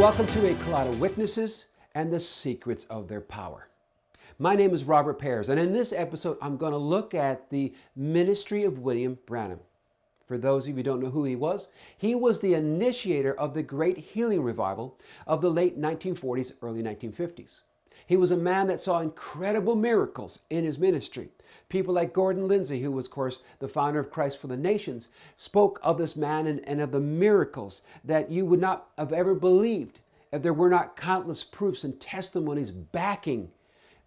welcome to A Cloud of Witnesses and the Secrets of Their Power. My name is Robert Pears, and in this episode, I'm going to look at the ministry of William Branham. For those of you who don't know who he was the initiator of the great healing revival of the late 1940s, early 1950s. He was a man that saw incredible miracles in his ministry. People like Gordon Lindsay, who was, of course, the founder of Christ for the Nations, spoke of this man and of the miracles that you would not have ever believed if there were not countless proofs and testimonies backing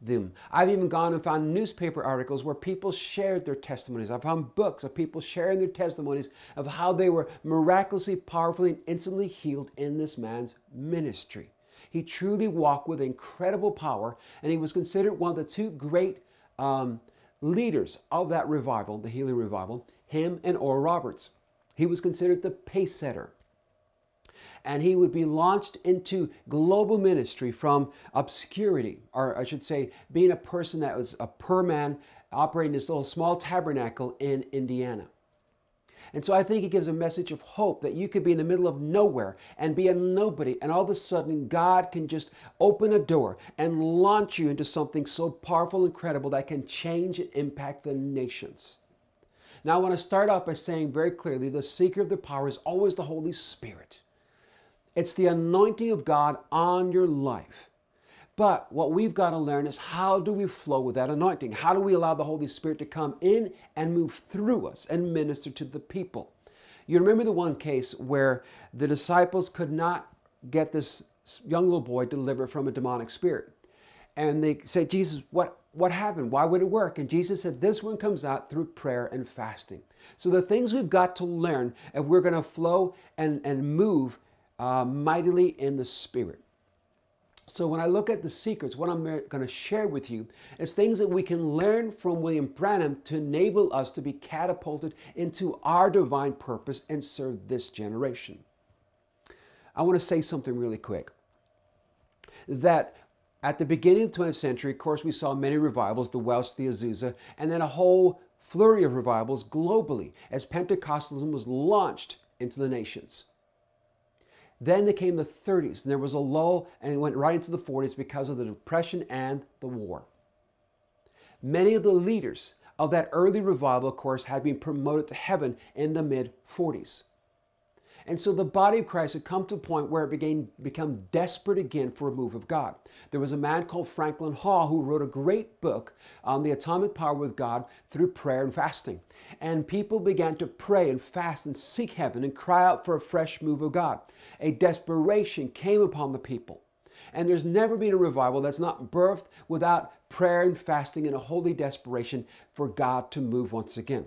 them. I've even gone and found newspaper articles where people shared their testimonies. I've found books of people sharing their testimonies of how they were miraculously, powerfully, and instantly healed in this man's ministry. He truly walked with incredible power, and he was considered one of the two great leaders of that revival, the healing revival, him and Oral Roberts. He was considered the pace setter. And he would be launched into global ministry from obscurity, or I should say, being a person that was a poor man operating this little small tabernacle in Indiana. And so I think it gives a message of hope that you could be in the middle of nowhere and be a nobody, and all of a sudden God can just open a door and launch you into something so powerful and credible that can change and impact the nations. Now I want to start off by saying very clearly, the secret of the power is always the Holy Spirit. It's the anointing of God on your life. But what we've got to learn is, how do we flow with that anointing? How do we allow the Holy Spirit to come in and move through us and minister to the people? You remember the one case where the disciples could not get this young little boy delivered from a demonic spirit. And they said, Jesus, what happened? Why would it work? And Jesus said, this one comes out through prayer and fasting. So the things we've got to learn if we're going to flow and move mightily in the Spirit. So when I look at the secrets, what I'm going to share with you is things that we can learn from William Branham to enable us to be catapulted into our divine purpose and serve this generation. I want to say something really quick. That at the beginning of the 20th century, of course, we saw many revivals, the Welsh, the Azusa, and then a whole flurry of revivals globally as Pentecostalism was launched into the nations. Then there came the 30s, and there was a lull, and it went right into the 40s because of the Depression and the war. Many of the leaders of that early revival, of course, had been promoted to heaven in the mid-40s. And so the body of Christ had come to a point where it began to become desperate again for a move of God. There was a man called Franklin Hall who wrote a great book on the atomic power of God through prayer and fasting. And people began to pray and fast and seek heaven and cry out for a fresh move of God. A desperation came upon the people. And there's never been a revival that's not birthed without prayer and fasting and a holy desperation for God to move once again.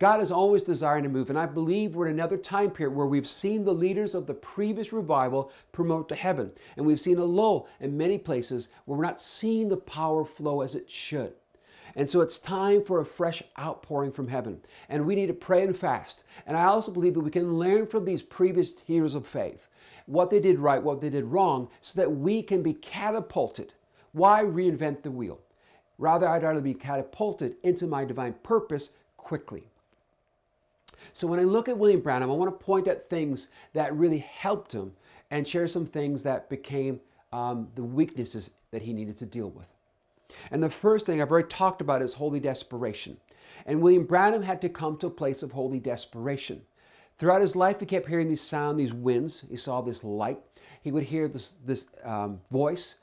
God is always desiring to move, and I believe we're in another time period where we've seen the leaders of the previous revival promote to heaven, and we've seen a lull in many places where we're not seeing the power flow as it should. And so it's time for a fresh outpouring from heaven, and we need to pray and fast. And I also believe that we can learn from these previous heroes of faith what they did right, what they did wrong, so that we can be catapulted. Why reinvent the wheel? Rather, I'd rather be catapulted into my divine purpose quickly. So when I look at William Branham, I want to point at things that really helped him and share some things that became the weaknesses that he needed to deal with. And the first thing I've already talked about is holy desperation. And William Branham had to come to a place of holy desperation. Throughout his life, he kept hearing these sounds, these winds. He saw this light. He would hear this voice,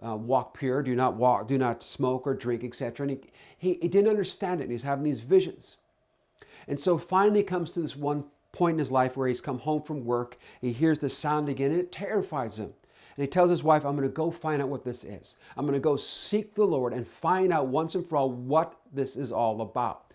walk pure, do not walk, do not smoke or drink, etc. And he didn't understand it. And he's having these visions. And so finally comes to this one point in his life where he's come home from work, he hears the sound again, and it terrifies him. And he tells his wife, I'm going to go find out what this is. I'm going to go seek the Lord and find out once and for all what this is all about.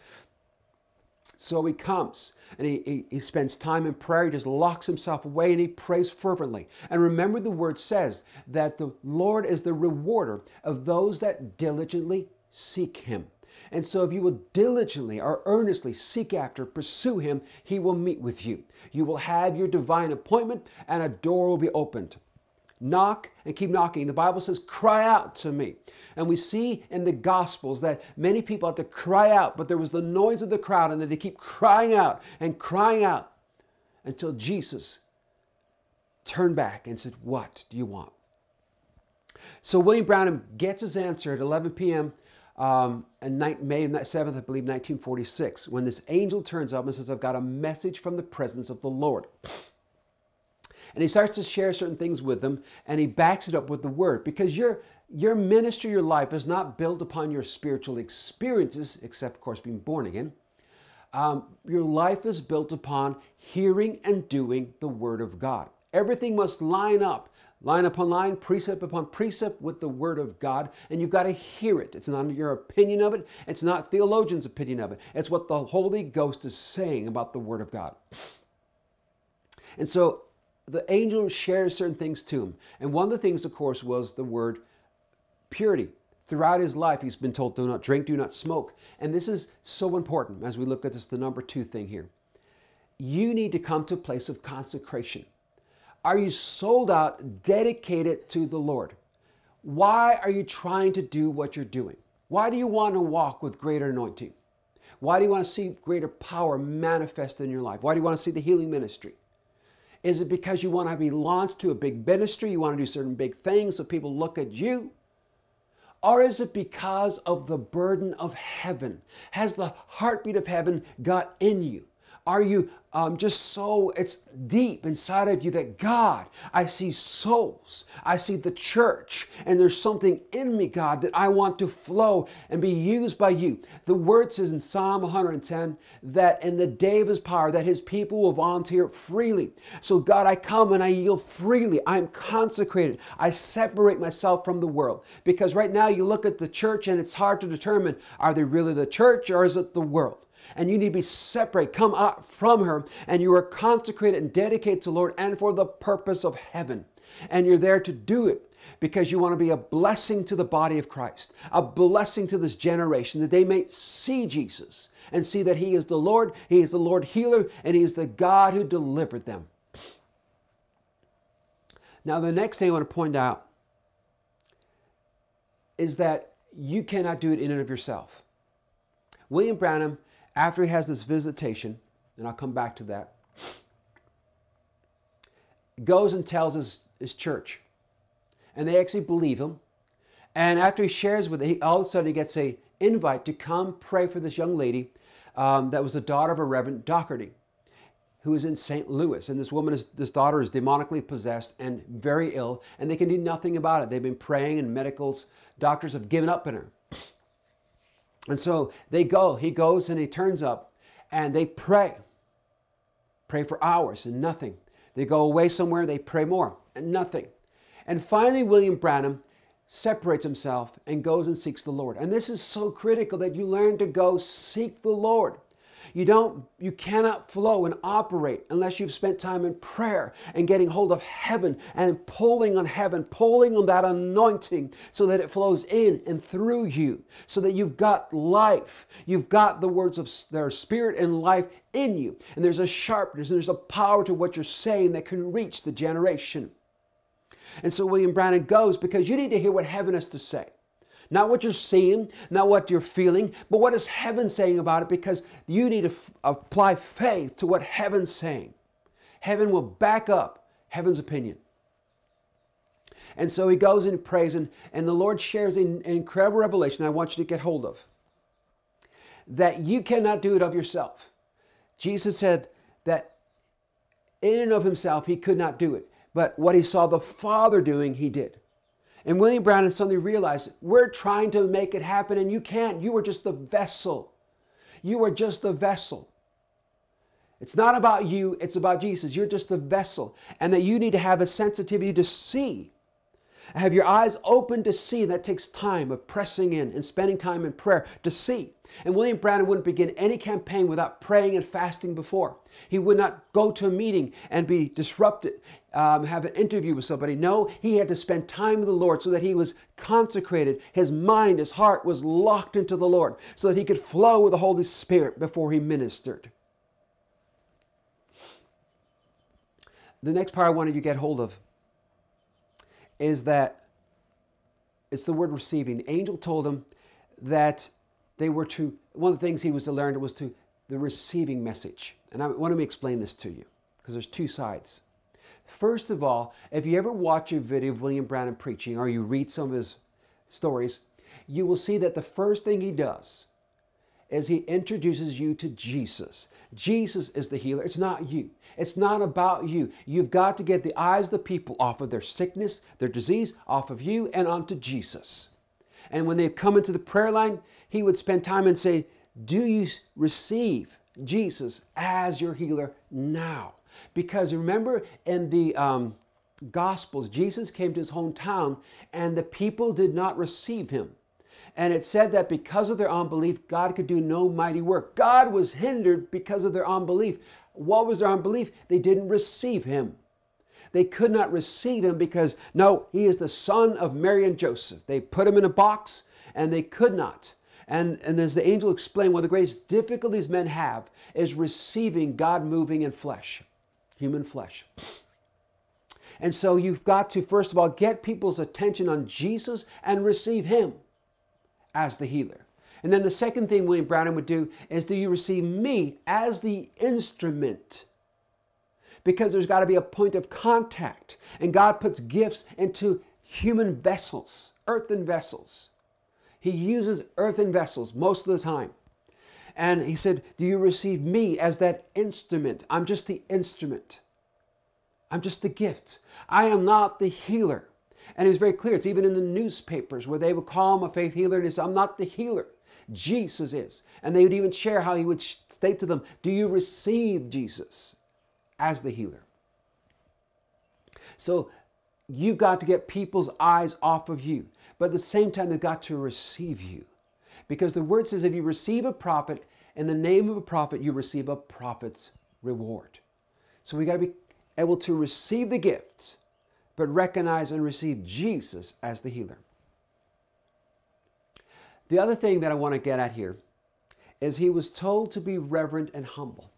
So he comes, and he spends time in prayer. He just locks himself away, and he prays fervently. And remember, the word says that the Lord is the rewarder of those that diligently seek him. And so if you will diligently or earnestly seek after, pursue him, he will meet with you. You will have your divine appointment, and a door will be opened. Knock and keep knocking. The Bible says, cry out to me. And we see in the Gospels that many people had to cry out, but there was the noise of the crowd, and then they keep crying out and until Jesus turned back and said, what do you want? So William Branham gets his answer at 11 p.m. And May 7th, I believe, 1946, when this angel turns up and says, I've got a message from the presence of the Lord. And he starts to share certain things with them, and he backs it up with the word, because your ministry, your life is not built upon your spiritual experiences, except, of course, being born again. Your life is built upon hearing and doing the word of God. Everything must line up. Line upon line, precept upon precept with the Word of God, and you've got to hear it. It's not your opinion of it. It's not theologians' opinion of it. It's what the Holy Ghost is saying about the Word of God. And so the angel shares certain things to him. And one of the things, of course, was the word purity. Throughout his life, he's been told, do not drink, do not smoke. And this is so important as we look at this, the number two thing here. You need to come to a place of consecration. Are you sold out, dedicated to the Lord? Why are you trying to do what you're doing? Why do you want to walk with greater anointing? Why do you want to see greater power manifest in your life? Why do you want to see the healing ministry? Is it because you want to be launched to a big ministry? You want to do certain big things so people look at you? Or is it because of the burden of heaven? Has the heartbeat of heaven got in you? Are you just so, it's deep inside of you that, God, I see souls, I see the church, and there's something in me, God, that I want to flow and be used by you. The word says in Psalm 110 that in the day of his power, that his people will volunteer freely. So God, I come and I yield freely. I am consecrated. I separate myself from the world. Because right now you look at the church and it's hard to determine, are they really the church or is it the world? And you need to be separate, come out from her, and you are consecrated and dedicated to the Lord and for the purpose of heaven. And you're there to do it because you want to be a blessing to the body of Christ, a blessing to this generation, that they may see Jesus and see that he is the Lord, he is the Lord healer, and he is the God who delivered them. Now, the next thing I want to point out is that you cannot do it in and of yourself. William Branham, after he has this visitation, and I'll come back to that, goes and tells his church. And they actually believe him. And after he shares with it, all of a sudden he gets an invite to come pray for this young lady that was the daughter of a Reverend Doherty, who is in St. Louis. And this woman, this daughter is demonically possessed and very ill, and they can do nothing about it. They've been praying, and medicals, doctors have given up on her. And so they go, he goes and he turns up and they pray for hours and nothing. They go away somewhere, they pray more and nothing. And finally, William Branham separates himself and goes and seeks the Lord. And this is so critical that you learn to go seek the Lord. You cannot flow and operate unless you've spent time in prayer and getting hold of heaven and pulling on heaven, pulling on that anointing so that it flows in and through you, so that you've got life. You've got the words of their spirit and life in you. And there's a sharpness and there's a power to what you're saying that can reach the generation. And so William Branham goes because you need to hear what heaven has to say. Not what you're seeing, not what you're feeling, but what is heaven saying about it, because you need to apply faith to what heaven's saying. Heaven will back up heaven's opinion. And so he goes and prays, and the Lord shares an incredible revelation I want you to get hold of, that you cannot do it of yourself. Jesus said that in and of himself he could not do it, but what he saw the Father doing, he did. And William Branham suddenly realized, we're trying to make it happen and you can't. You are just the vessel. You are just the vessel. It's not about you, it's about Jesus. You're just the vessel. And that you need to have a sensitivity to see. Have your eyes open to see. And that takes time of pressing in and spending time in prayer to see. And William Branham wouldn't begin any campaign without praying and fasting before. He would not go to a meeting and be disrupted, have an interview with somebody. No, he had to spend time with the Lord so that he was consecrated. His mind, his heart was locked into the Lord so that he could flow with the Holy Spirit before he ministered. The next part I wanted you to get hold of is that it's the word receiving. The angel told him that they were to, one of the things he was to learn was to the receiving message. And I want to explain this to you because there's two sides. First of all, if you ever watch a video of William Branham preaching or you read some of his stories, you will see that the first thing he does is he introduces you to Jesus. Jesus is the healer. It's not you. It's not about you. You've got to get the eyes of the people off of their sickness, their disease, off of you and onto Jesus. And when they come into the prayer line, he would spend time and say, do you receive Jesus as your healer now? Because remember in the Gospels, Jesus came to his hometown and the people did not receive him. And it said that because of their unbelief, God could do no mighty work. God was hindered because of their unbelief. What was their unbelief? They didn't receive him. They could not receive him because, no, he is the son of Mary and Joseph. They put him in a box and they could not. And as the angel explained, one of the greatest difficulties men have is receiving God moving in flesh, human flesh. And so you've got to, first of all, get people's attention on Jesus and receive him as the healer. And then the second thing William Branham would do is, do you receive me as the instrument? Because there's got to be a point of contact. And God puts gifts into human vessels, earthen vessels. He uses earthen vessels most of the time. And he said, do you receive me as that instrument? I'm just the instrument. I'm just the gift. I am not the healer. And he was very clear. It's even in the newspapers where they would call him a faith healer. And he said, I'm not the healer. Jesus is. And they would even share how he would state to them, do you receive Jesus as the healer? So you've got to get people's eyes off of you. But at the same time, they've got to receive you. Because the word says, if you receive a prophet, in the name of a prophet, you receive a prophet's reward. So we got to be able to receive the gift, but recognize and receive Jesus as the healer. The other thing that I want to get at here is he was told to be reverent and humble.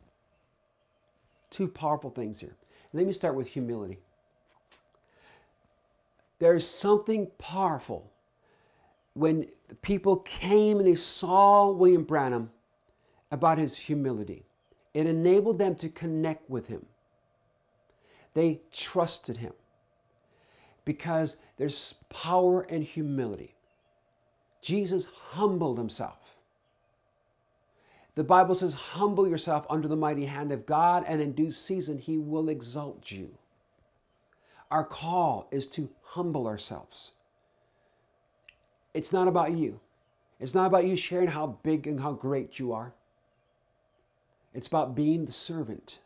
Two powerful things here. Let me start with humility. There's something powerful when people came and they saw William Branham about his humility. It enabled them to connect with him. They trusted him. Because there's power and humility. Jesus humbled himself. The Bible says, humble yourself under the mighty hand of God, and in due season he will exalt you. Our call is to humble ourselves. It's not about you. It's not about you sharing how big and how great you are. It's about being the servant.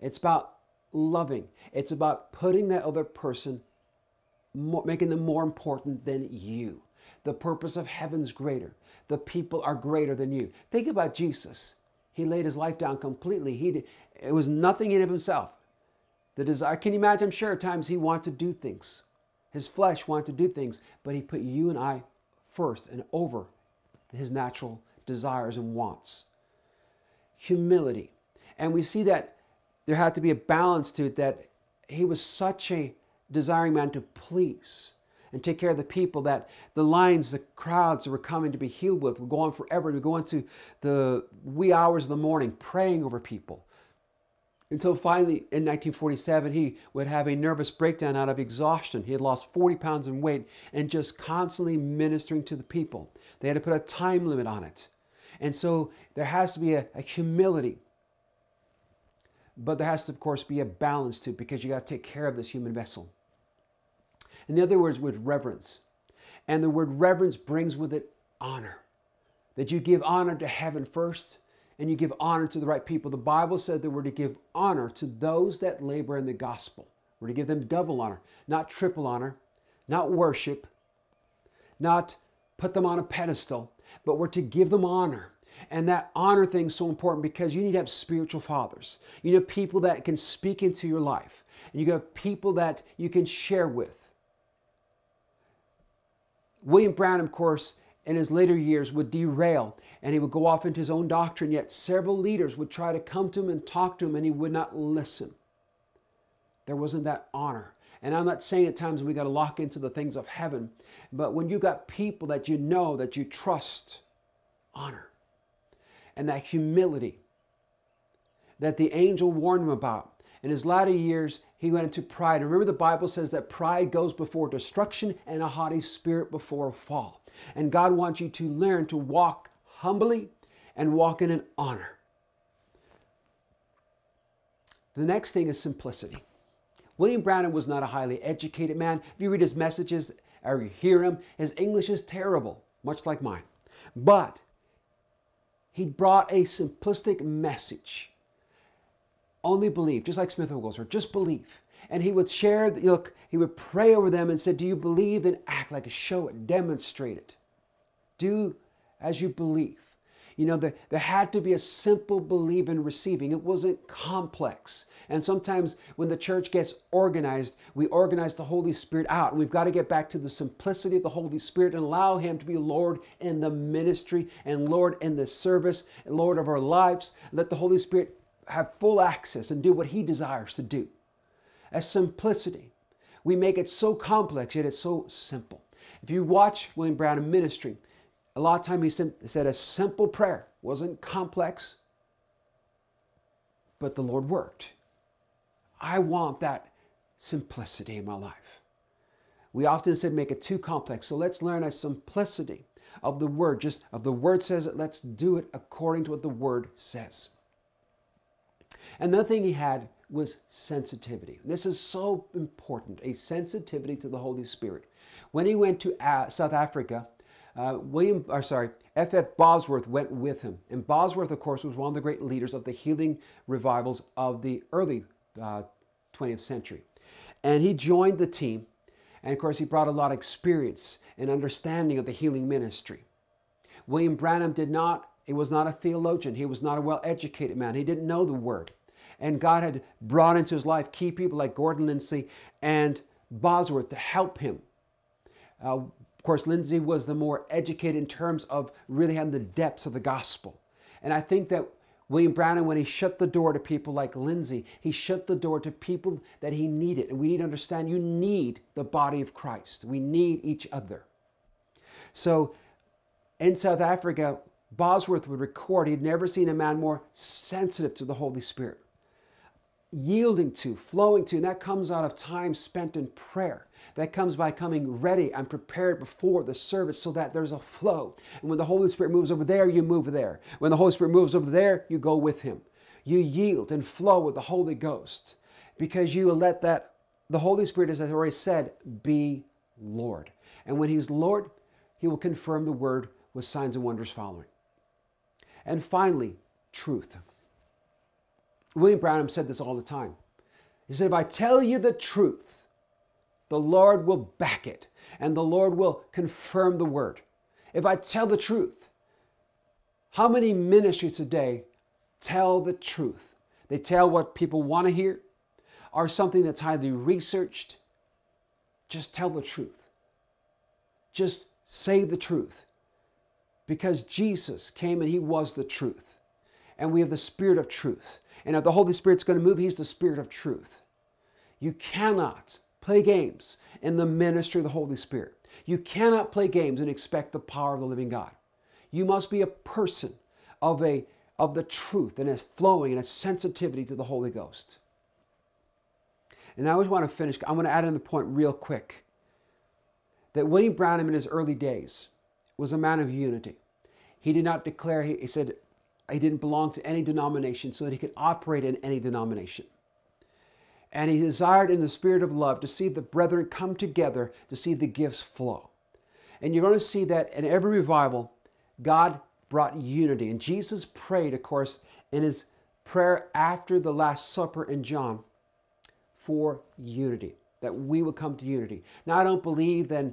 It's about loving. It's about putting that other person, making them more important than you. The purpose of heaven's greater. The people are greater than you. Think about Jesus. He laid his life down completely. It was nothing in himself. The desire, can you imagine? I'm sure at times he wanted to do things. His flesh wanted to do things, but he put you and I first and over his natural desires and wants. Humility. And we see that there had to be a balance to it, that he was such a desiring man to please and take care of the people, that the lines, the crowds that were coming to be healed with would go on forever. We'd go into the wee hours of the morning praying over people. Until finally, in 1947, he would have a nervous breakdown out of exhaustion. He had lost 40 pounds in weight and just constantly ministering to the people. They had to put a time limit on it. And so there has to be a humility. But there has to, of course, be a balance to it, because you got to take care of this human vessel. In other words, with reverence. And the word reverence brings with it honor. That you give honor to heaven first, and you give honor to the right people. The Bible said that we're to give honor to those that labor in the gospel. We're to give them double honor, not triple honor, not worship, not put them on a pedestal, but we're to give them honor. And that honor thing is so important, because you need to have spiritual fathers. You need people that can speak into your life. And you have people that you can share with. William Branham, of course, in his later years would derail and he would go off into his own doctrine, yet several leaders would try to come to him and talk to him, and he would not listen. There wasn't that honor. And I'm not saying at times we got to lock into the things of heaven, but when you got people that you know, that you trust, honor. And that humility that the angel warned him about. In his latter years, He went into pride. Remember, the Bible says that pride goes before destruction and a haughty spirit before a fall. And God wants you to learn to walk humbly and walk in an honor. The next thing is simplicity. William Branham was not a highly educated man. If you read his messages or you hear him, his English is terrible, much like mine. But he brought a simplistic message. Only believe, just like Smith Wigglesworth, just believe. And he would share, look, he would pray over them and said, do you believe? Then act like it, show it, demonstrate it. Do as you believe. You know, there had to be a simple belief in receiving. It wasn't complex. And sometimes when the church gets organized, we organize the Holy Spirit out. And we've got to get back to the simplicity of the Holy Spirit and allow Him to be Lord in the ministry and Lord in the service and Lord of our lives. Let the Holy Spirit have full access and do what He desires to do. As simplicity. We make it so complex, yet it's so simple. If you watch William Branham ministry, a lot of time he said a simple prayer. It wasn't complex, but the Lord worked. I want that simplicity in my life. We often said make it too complex, so let's learn a simplicity of the Word. Just if the Word says it, let's do it according to what the Word says. Another thing he had was sensitivity. This is so important, a sensitivity to the Holy Spirit. When he went to South Africa, F.F. Bosworth went with him. And Bosworth, of course, was one of the great leaders of the healing revivals of the early 20th century. And he joined the team. And, of course, he brought a lot of experience and understanding of the healing ministry. William Branham he was not a theologian. He was not a well-educated man. He didn't know the Word. And God had brought into his life key people like Gordon Lindsay and Bosworth to help him. Of course, Lindsay was the more educated in terms of really having the depths of the gospel. And I think that William Branham, when he shut the door to people like Lindsay, he shut the door to people that he needed. And we need to understand you need the body of Christ. We need each other. So in South Africa, Bosworth would record, he'd never seen a man more sensitive to the Holy Spirit, yielding to, flowing to, and that comes out of time spent in prayer. That comes by coming ready and prepared before the service so that there's a flow. And when the Holy Spirit moves over there, you move there. When the Holy Spirit moves over there, you go with Him. You yield and flow with the Holy Ghost because you let that, the Holy Spirit, as I already said, be Lord. And when He's Lord, He will confirm the Word with signs and wonders following. And finally, truth. William Branham said this all the time. He said, if I tell you the truth, the Lord will back it and the Lord will confirm the Word. If I tell the truth, how many ministries today tell the truth? They tell what people want to hear or something that's highly researched. Just tell the truth. Just say the truth because Jesus came and He was the truth. And we have the Spirit of truth. And if the Holy Spirit's going to move, He's the Spirit of truth. You cannot play games in the ministry of the Holy Spirit. You cannot play games and expect the power of the living God. You must be a person of the truth and a flowing and a sensitivity to the Holy Ghost. And I always want to finish, I want to add in the point real quick, that William Branham in his early days was a man of unity. He did not declare, he said, he didn't belong to any denomination so that he could operate in any denomination. And he desired in the spirit of love to see the brethren come together to see the gifts flow. And you're going to see that in every revival, God brought unity. And Jesus prayed, of course, in His prayer after the Last Supper in John for unity, that we would come to unity. Now, I don't believe in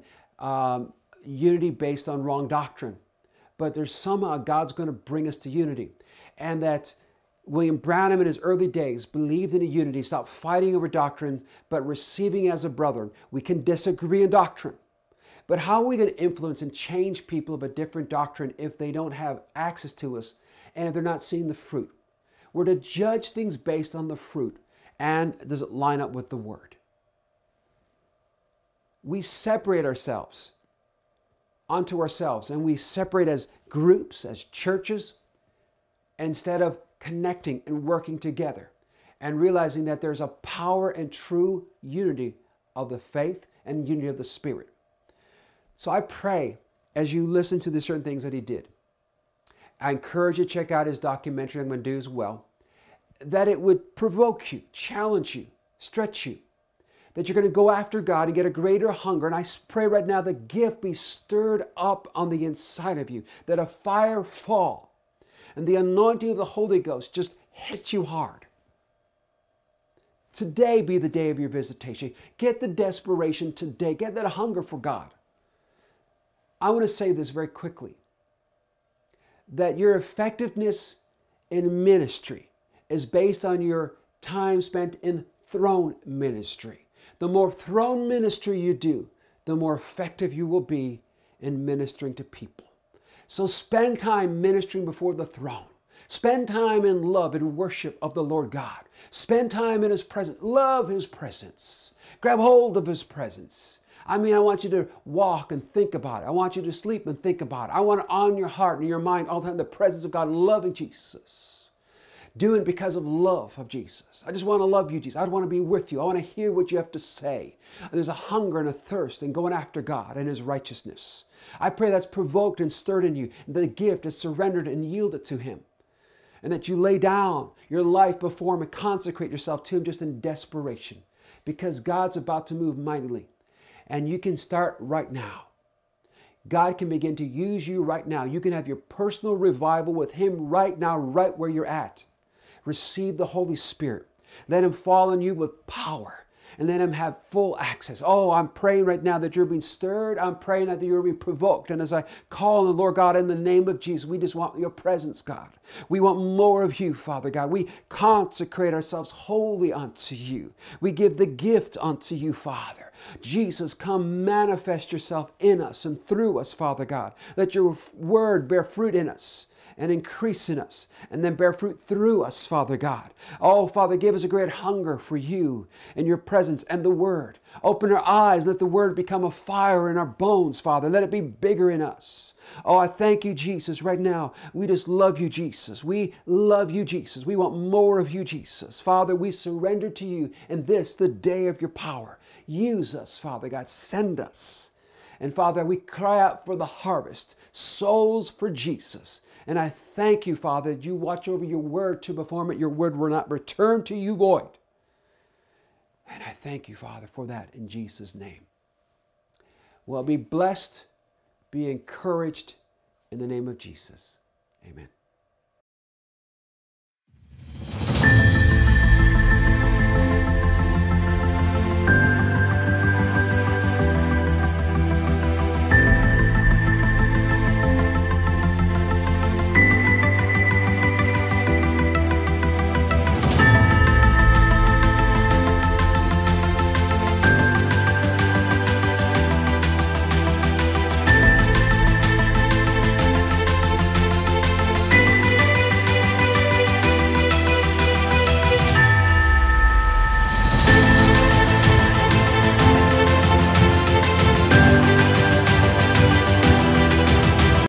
unity based on wrong doctrine. But there's somehow God's going to bring us to unity. And that William Branham in his early days believed in a unity, stopped fighting over doctrine, but receiving as a brother. We can disagree in doctrine. But how are we going to influence and change people of a different doctrine if they don't have access to us and if they're not seeing the fruit? We're to judge things based on the fruit. And does it line up with the Word? We separate ourselves onto ourselves and we separate as groups, as churches, instead of connecting and working together. and realizing that there's a power and true unity of the faith and unity of the Spirit. So I pray as you listen to the certain things that he did. I encourage you to check out his documentary, I'm going to do as well, that it would provoke you, challenge you, stretch you, that you're going to go after God and get a greater hunger. And I pray right now the gift be stirred up on the inside of you, that a fire fall and the anointing of the Holy Ghost just hit you hard. Today be the day of your visitation. Get the desperation today. Get that hunger for God. I want to say this very quickly, that your effectiveness in ministry is based on your time spent in throne ministry. The more throne ministry you do, the more effective you will be in ministering to people. So spend time ministering before the throne. Spend time in love and worship of the Lord God. Spend time in His presence. Love His presence. Grab hold of His presence. I mean, I want you to walk and think about it. I want you to sleep and think about it. I want it on your heart and your mind all the time, the presence of God, loving Jesus. Do it because of love of Jesus. I just want to love you, Jesus. I want to be with you. I want to hear what you have to say. There's a hunger and a thirst in going after God and His righteousness. I pray that's provoked and stirred in you, and that the gift is surrendered and yielded to Him, and that you lay down your life before Him and consecrate yourself to Him just in desperation, because God's about to move mightily, and you can start right now. God can begin to use you right now. You can have your personal revival with Him right now, right where you're at. Receive the Holy Spirit. Let Him fall on you with power and let Him have full access. Oh, I'm praying right now that you're being stirred. I'm praying that you're being provoked. And as I call on the Lord God in the name of Jesus, we just want your presence, God. We want more of you, Father God. We consecrate ourselves wholly unto you. We give the gift unto you, Father. Jesus, come manifest yourself in us and through us, Father God. Let your word bear fruit in us and increase in us, and then bear fruit through us, Father God. Oh, Father, give us a great hunger for you and your presence and the Word. Open our eyes, let the Word become a fire in our bones, Father. Let it be bigger in us. Oh, I thank you, Jesus, right now. We just love you, Jesus. We love you, Jesus. We want more of you, Jesus. Father, we surrender to you in this, the day of your power. Use us, Father God. Send us. And Father, we cry out for the harvest, souls for Jesus. And I thank you, Father, that you watch over your word to perform it. Your word will not return to you void. And I thank you, Father, for that in Jesus' name. Well, be blessed, be encouraged in the name of Jesus. Amen.